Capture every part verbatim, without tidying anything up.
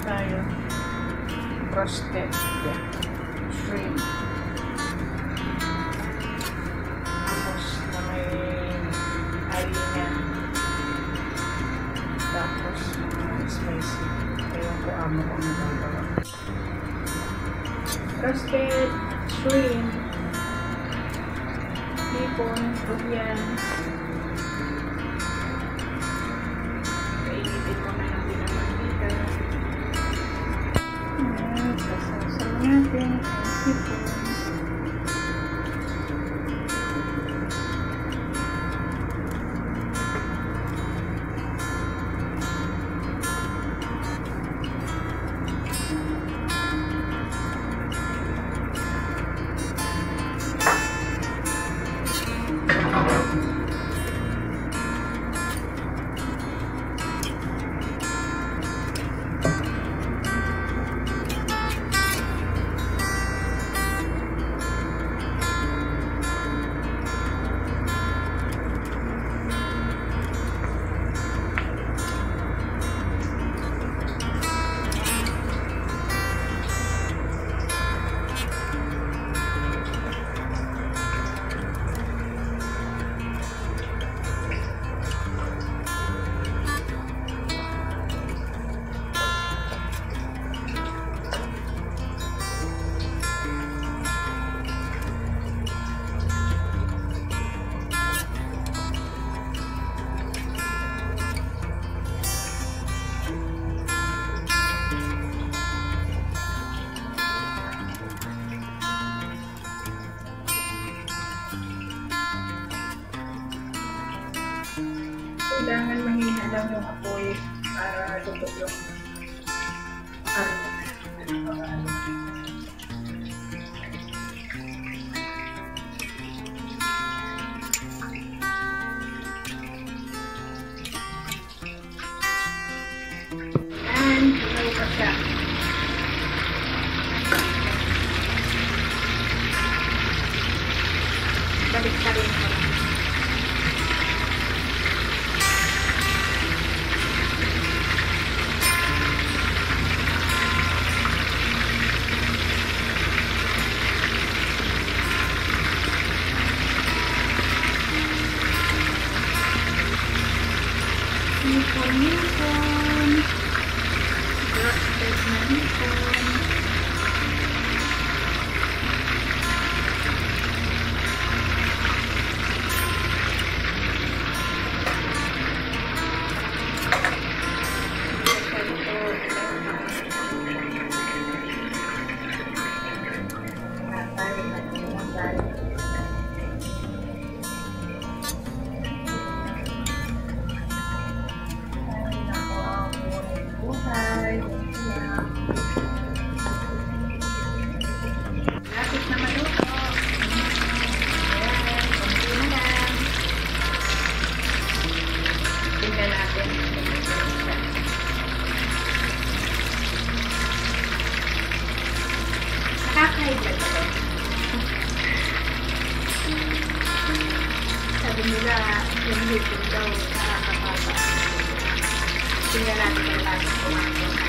meron tayo roasted shrimp. Tapos na may harina. Tapos may spicy. Kaya ko amo kung nagagawa. Roasted shrimp. Bipon, lupian. Kailangan mahina lang yung apoy para luto yung arroz. Sabi nila, yung YouTube daw nakakapapa. Tingnan natin ang lahat kumain.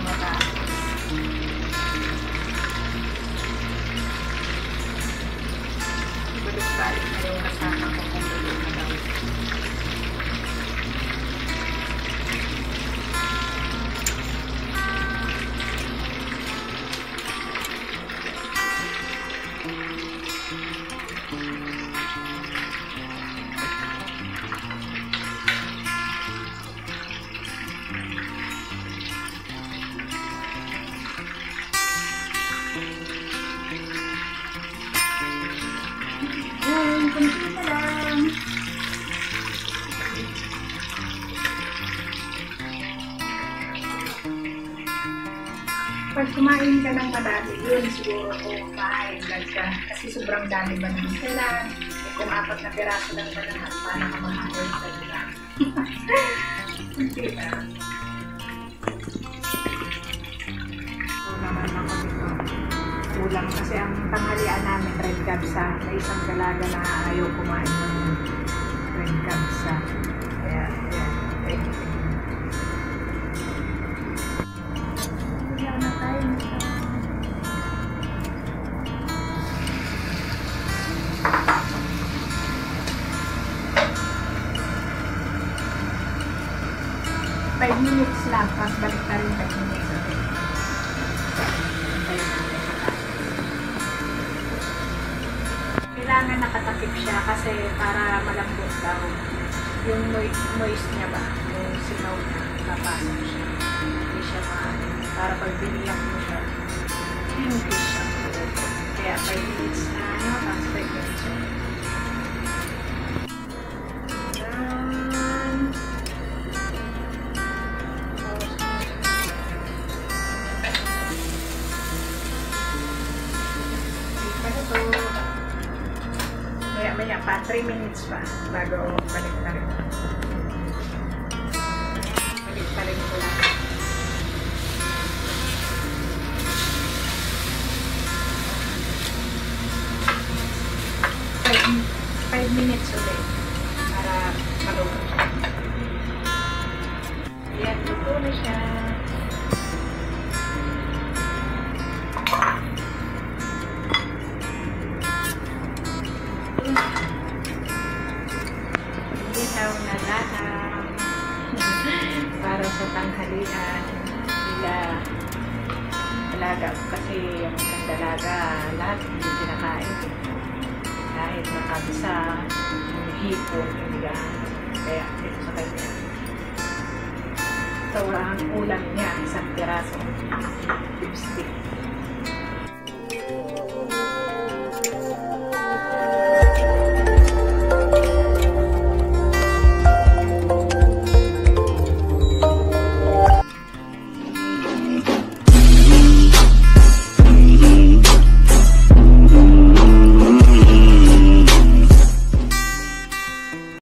makakas. Balik-balik na yung kasama ko kung balik na daw. Pag kumain ka ng madami, yun siguro kung kain lang ka. Kasi sobrang dami ba ng sila. E kung apat na piraso lang ba ng hapa, nakamahawin ka nila. Hindi ba? Ito naman ako dito. Kulang kasi ang tanghalian namin, red capsa. May isang dalaga na ayaw kumain ng red capsa. Kaya, yeah, yeah. Eh. five minutes lang, pas balik na rin five minutes. Kailangan nakatakip siya kasi para malambot daw yung noise niya ba, yung sinaw na napasok siya. Hindi siya maalim. Para pag biniyak mo siya, pinipis siya. Kaya five minutes na, pas five minutes siya. Maya pa, three minutes pa bago balik na rin. Balik pa rin ko lang. five minutes ulit para maluto. Ayan, luto na siya. Para sa tanghalian nila dalaga, kasi yung dalaga lahat hindi kinakain kahit nakabisa yung hipon yung higaan, kaya ito sa kanya ito ang ulam niya, isang piraso lipstick.